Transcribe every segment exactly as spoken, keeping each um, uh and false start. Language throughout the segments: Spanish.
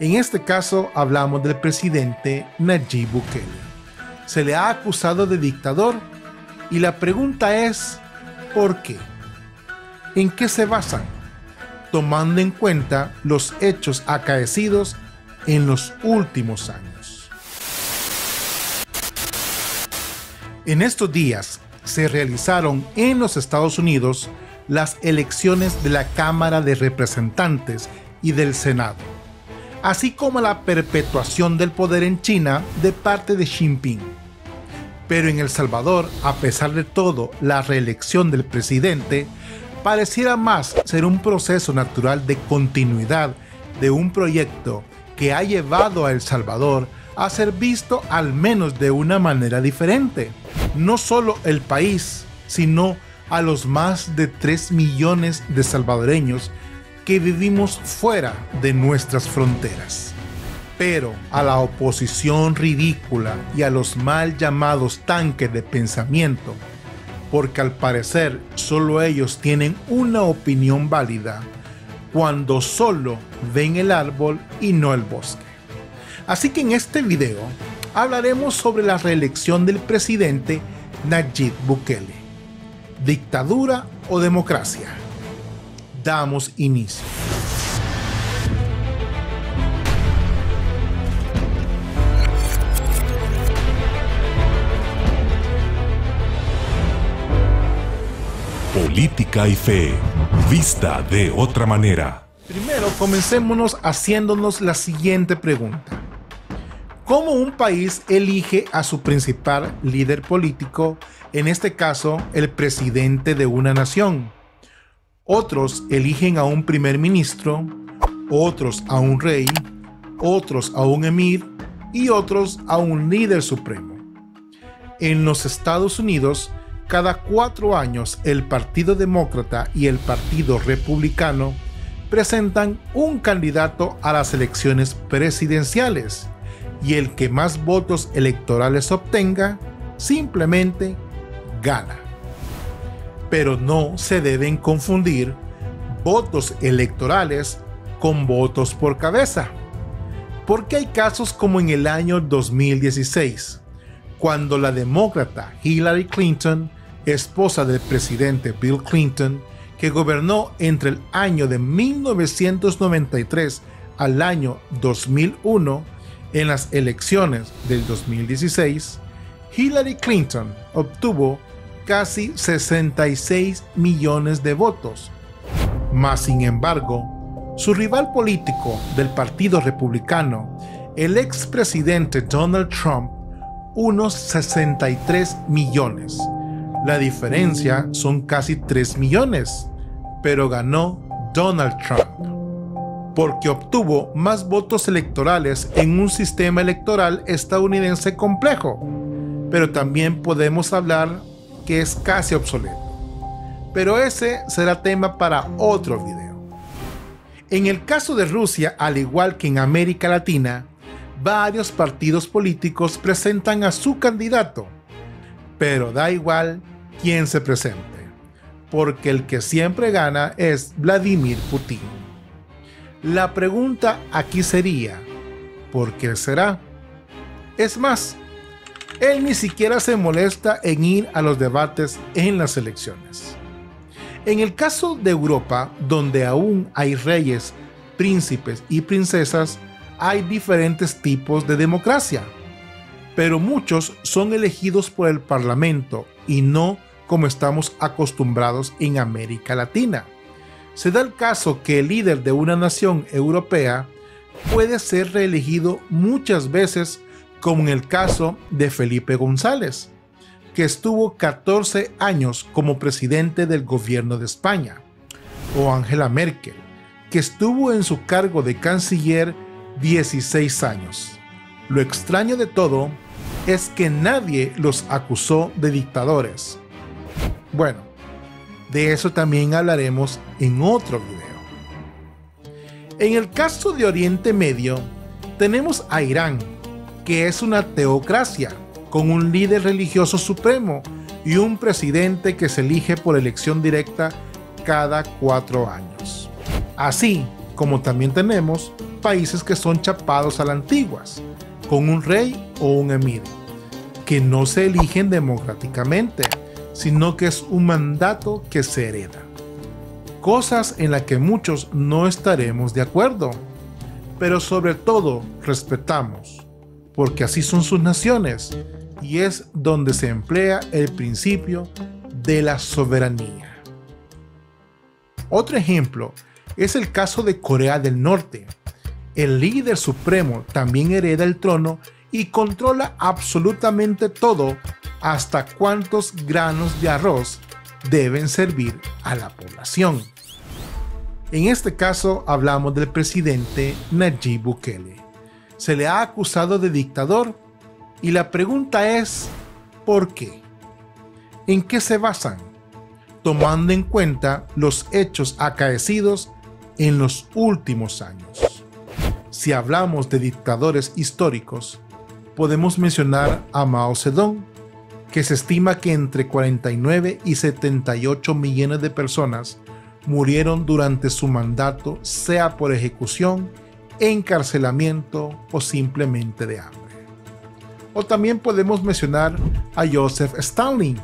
En este caso hablamos del presidente Nayib Bukele. Se le ha acusado de dictador y la pregunta es ¿por qué? ¿En qué se basan? Tomando en cuenta los hechos acaecidos en los últimos años. En estos días se realizaron en los Estados Unidos las elecciones de la Cámara de Representantes y del Senado, así como la perpetuación del poder en China de parte de Xi Jinping. Pero en El Salvador, a pesar de todo, la reelección del presidente pareciera más ser un proceso natural de continuidad de un proyecto que ha llevado a El Salvador a ser visto al menos de una manera diferente. No solo el país, sino a los más de tres millones de salvadoreños que vivimos fuera de nuestras fronteras. Pero a la oposición ridícula y a los mal llamados tanques de pensamiento, porque al parecer solo ellos tienen una opinión válida cuando solo ven el árbol y no el bosque. Así que en este video hablaremos sobre la reelección del presidente Nayib Bukele. ¿Dictadura o democracia? Damos inicio. Política y fe, vista de otra manera. Primero, comencémonos haciéndonos la siguiente pregunta. ¿Cómo un país elige a su principal líder político, en este caso el presidente de una nación? Otros eligen a un primer ministro, otros a un rey, otros a un emir y otros a un líder supremo. En los Estados Unidos, cada cuatro años el Partido Demócrata y el Partido Republicano presentan un candidato a las elecciones presidenciales y el que más votos electorales obtenga simplemente gana. Pero no se deben confundir votos electorales con votos por cabeza, porque hay casos como en el año dos mil dieciséis, cuando la demócrata Hillary Clinton, esposa del presidente Bill Clinton, que gobernó entre el año de mil novecientos noventa y tres al año dos mil uno, en las elecciones del dos mil dieciséis, Hillary Clinton obtuvo casi sesenta y seis millones de votos. Mas, sin embargo, su rival político del Partido Republicano, el expresidente Donald Trump, unos sesenta y tres millones. La diferencia son casi tres millones, pero ganó Donald Trump, porque obtuvo más votos electorales en un sistema electoral estadounidense complejo, pero también podemos hablar que es casi obsoleto. Pero ese será tema para otro video. En el caso de Rusia, al igual que en América Latina, varios partidos políticos presentan a su candidato, pero da igual quién se presente, porque el que siempre gana es Vladimir Putin. La pregunta aquí sería, ¿por qué será? Es más, él ni siquiera se molesta en ir a los debates en las elecciones. En el caso de Europa, donde aún hay reyes, príncipes y princesas, hay diferentes tipos de democracia, pero muchos son elegidos por el parlamento y no como estamos acostumbrados en América Latina. Se da el caso que el líder de una nación europea puede ser reelegido muchas veces, como en el caso de Felipe González, que estuvo catorce años como presidente del gobierno de España, o Angela Merkel, que estuvo en su cargo de canciller dieciséis años. Lo extraño de todo es que nadie los acusó de dictadores. Bueno, de eso también hablaremos en otro video. En el caso de Oriente Medio, tenemos a Irán, que es una teocracia, con un líder religioso supremo y un presidente que se elige por elección directa cada cuatro años. Así como también tenemos países que son chapados a la antiguas, con un rey o un emir, que no se eligen democráticamente, sino que es un mandato que se hereda. Cosas en las que muchos no estaremos de acuerdo, pero sobre todo respetamos, porque así son sus naciones y es donde se emplea el principio de la soberanía. Otro ejemplo es el caso de Corea del Norte. El líder supremo también hereda el trono y controla absolutamente todo, hasta cuántos granos de arroz deben servir a la población. En este caso hablamos del presidente Nayib Bukele. Se le ha acusado de dictador y la pregunta es ¿por qué? ¿En qué se basan? Tomando en cuenta los hechos acaecidos en los últimos años. Si hablamos de dictadores históricos, podemos mencionar a Mao Zedong, que se estima que entre cuarenta y nueve y setenta y ocho millones de personas murieron durante su mandato, sea por ejecución, encarcelamiento o simplemente de hambre. O también podemos mencionar a Joseph Stalin.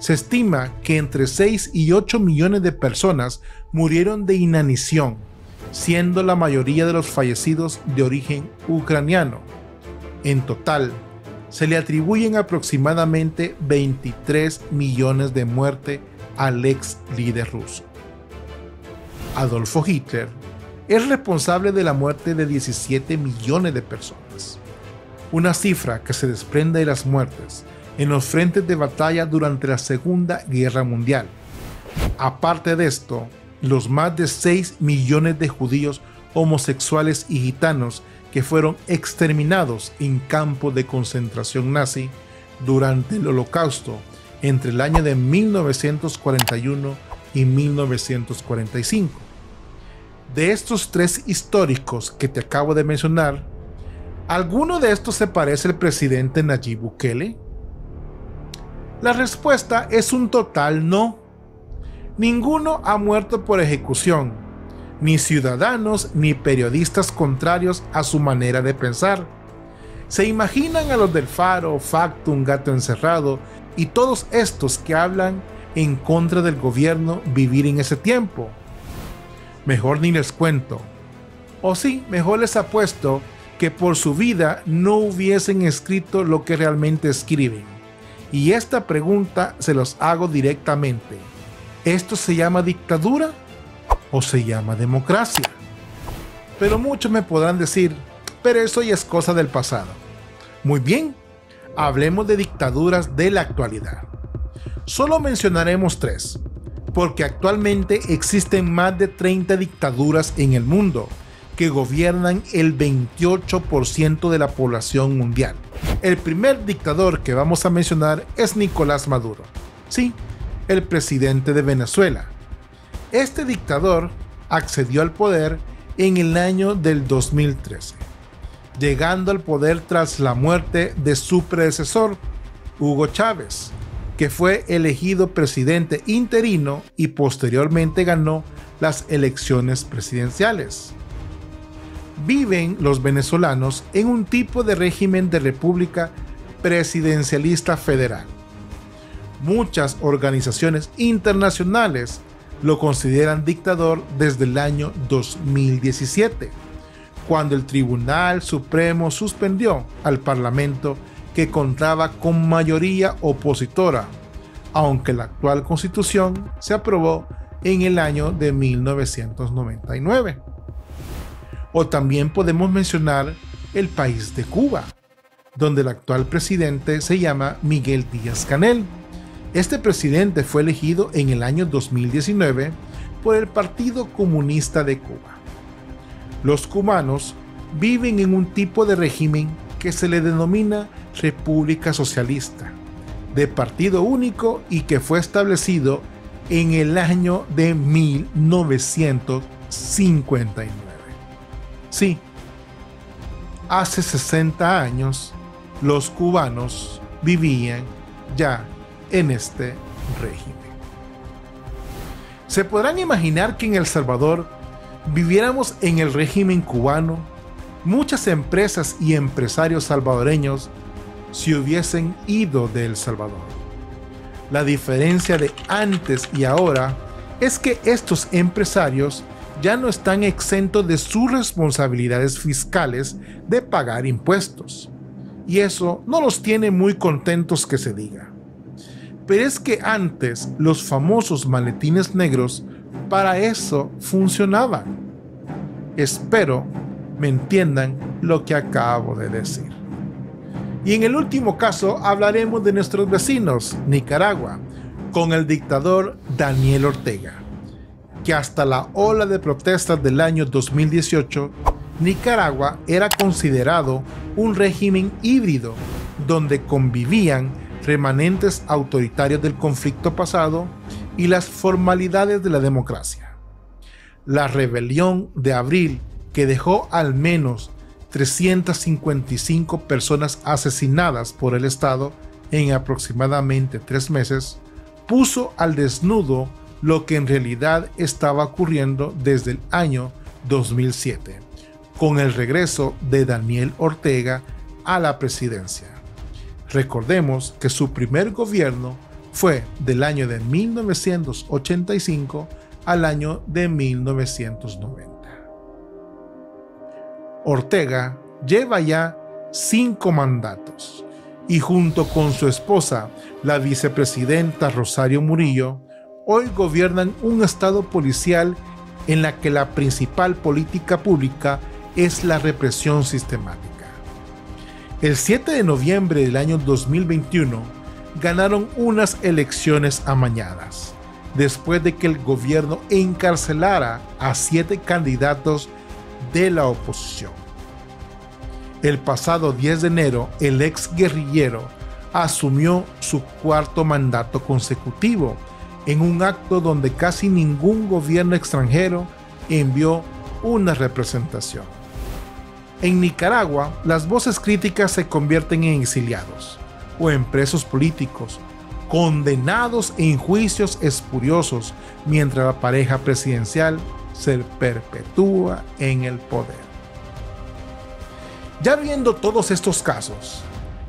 Se estima que entre seis y ocho millones de personas murieron de inanición, siendo la mayoría de los fallecidos de origen ucraniano. En total, se le atribuyen aproximadamente veintitrés millones de muertes al ex líder ruso. Adolfo Hitler es responsable de la muerte de diecisiete millones de personas, una cifra que se desprende de las muertes en los frentes de batalla durante la Segunda Guerra Mundial. Aparte de esto, los más de seis millones de judíos homosexuales y gitanos que fueron exterminados en campos de concentración nazi durante el Holocausto entre el año de mil novecientos cuarenta y uno y mil novecientos cuarenta y cinco. De estos tres históricos que te acabo de mencionar, ¿alguno de estos se parece al presidente Nayib Bukele? La respuesta es un total no. Ninguno ha muerto por ejecución, ni ciudadanos ni periodistas contrarios a su manera de pensar. Se imaginan a los del Faro, Factum, Gato Encerrado y todos estos que hablan en contra del gobierno vivir en ese tiempo. Mejor ni les cuento. O sí, mejor les apuesto que por su vida no hubiesen escrito lo que realmente escriben. Y esta pregunta se los hago directamente. ¿Esto se llama dictadura o se llama democracia? Pero muchos me podrán decir, pero eso ya es cosa del pasado. Muy bien, hablemos de dictaduras de la actualidad. Solo mencionaremos tres, porque actualmente existen más de treinta dictaduras en el mundo que gobiernan el veintiocho por ciento de la población mundial. El primer dictador que vamos a mencionar es Nicolás Maduro. Sí, el presidente de Venezuela. Este dictador accedió al poder en el año del dos mil trece, llegando al poder tras la muerte de su predecesor, Hugo Chávez, que fue elegido presidente interino y posteriormente ganó las elecciones presidenciales. Viven los venezolanos en un tipo de régimen de república presidencialista federal. Muchas organizaciones internacionales lo consideran dictador desde el año dos mil diecisiete, cuando el Tribunal Supremo suspendió al Parlamento que contaba con mayoría opositora, aunque la actual Constitución se aprobó en el año de mil novecientos noventa y nueve. O también podemos mencionar el país de Cuba, donde el actual presidente se llama Miguel Díaz-Canel. Este presidente fue elegido en el año dos mil diecinueve por el Partido Comunista de Cuba. Los cubanos viven en un tipo de régimen que se le denomina República Socialista, de partido único y que fue establecido en el año de mil novecientos cincuenta y nueve. Sí, hace sesenta años los cubanos vivían ya en este régimen. Se podrán imaginar que en El Salvador viviéramos en el régimen cubano, muchas empresas y empresarios salvadoreños se hubiesen ido de El Salvador. La diferencia de antes y ahora es que estos empresarios ya no están exentos de sus responsabilidades fiscales de pagar impuestos, y eso no los tiene muy contentos que se diga. Pero es que antes los famosos maletines negros para eso funcionaban. Espero me entiendan lo que acabo de decir. Y en el último caso hablaremos de nuestros vecinos, Nicaragua, con el dictador Daniel Ortega, que hasta la ola de protestas del año dos mil dieciocho, Nicaragua era considerado un régimen híbrido, donde convivían remanentes autoritarios del conflicto pasado y las formalidades de la democracia. La rebelión de abril, que dejó al menos trescientas cincuenta y cinco personas asesinadas por el Estado en aproximadamente tres meses, puso al desnudo lo que en realidad estaba ocurriendo desde el año dos mil siete, con el regreso de Daniel Ortega a la presidencia. Recordemos que su primer gobierno fue del año de mil novecientos ochenta y cinco al año de mil novecientos noventa. Ortega lleva ya cinco mandatos y junto con su esposa, la vicepresidenta Rosario Murillo, hoy gobiernan un estado policial en la que la principal política pública es la represión sistemática. El siete de noviembre del año dos mil veintiuno ganaron unas elecciones amañadas, después de que el gobierno encarcelara a siete candidatos de la oposición. El pasado diez de enero, el ex guerrillero asumió su cuarto mandato consecutivo en un acto donde casi ningún gobierno extranjero envió una representación. En Nicaragua, las voces críticas se convierten en exiliados o en presos políticos, condenados en juicios espuriosos, mientras la pareja presidencial se perpetúa en el poder. Ya viendo todos estos casos,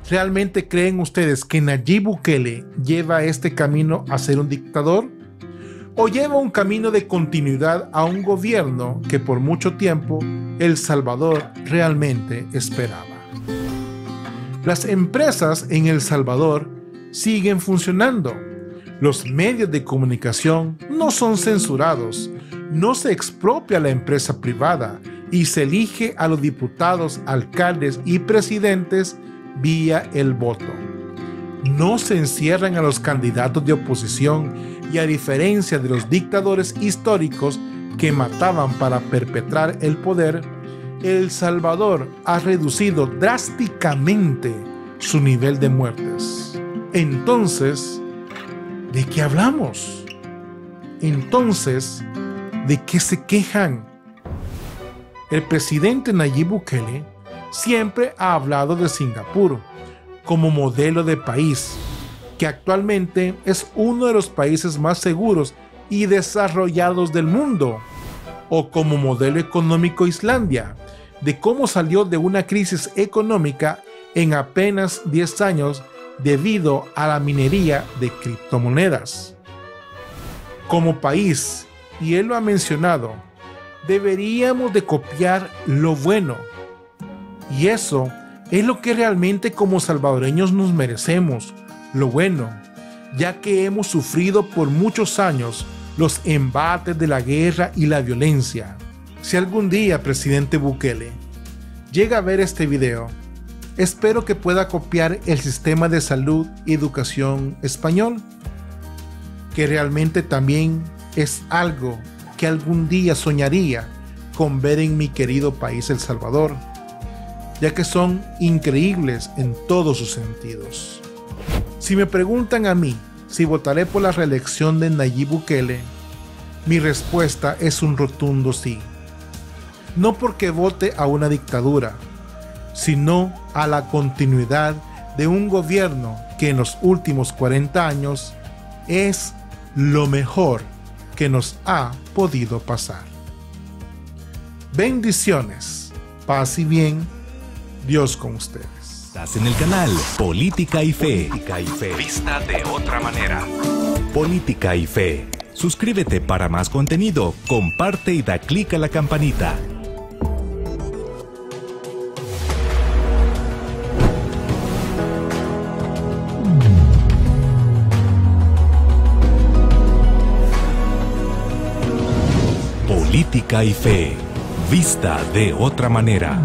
¿realmente creen ustedes que Nayib Bukele lleva este camino a ser un dictador? ¿O lleva un camino de continuidad a un gobierno que por mucho tiempo El Salvador realmente esperaba? Las empresas en El Salvador siguen funcionando. Los medios de comunicación no son censurados, no se expropia la empresa privada y se elige a los diputados, alcaldes y presidentes vía el voto. No se encierran a los candidatos de oposición y a diferencia de los dictadores históricos que mataban para perpetrar el poder, El Salvador ha reducido drásticamente su nivel de muertes. Entonces, ¿de qué hablamos? Entonces, ¿de qué se quejan? El presidente Nayib Bukele siempre ha hablado de Singapur como modelo de país, que actualmente es uno de los países más seguros y desarrollados del mundo, o como modelo económico Islandia, de cómo salió de una crisis económica en apenas diez años debido a la minería de criptomonedas. Como país, y él lo ha mencionado, deberíamos de copiar lo bueno. Y eso es lo que realmente como salvadoreños nos merecemos, lo bueno, ya que hemos sufrido por muchos años los embates de la guerra y la violencia. Si algún día, presidente Bukele, llega a ver este video, espero que pueda copiar el sistema de salud y educación español, que realmente también es algo que algún día soñaría con ver en mi querido país El Salvador, ya que son increíbles en todos sus sentidos. Si me preguntan a mí si votaré por la reelección de Nayib Bukele, mi respuesta es un rotundo sí. No porque vote a una dictadura, sino a la continuidad de un gobierno que en los últimos cuarenta años es lo mejor que nos ha podido pasar. Bendiciones, paz y bien, Dios con ustedes. Estás en el canal Política y Fe. Política y Fe. Vista de otra manera. Política y Fe. Suscríbete para más contenido, comparte y da clic a la campanita. Política y Fe, vista de otra manera.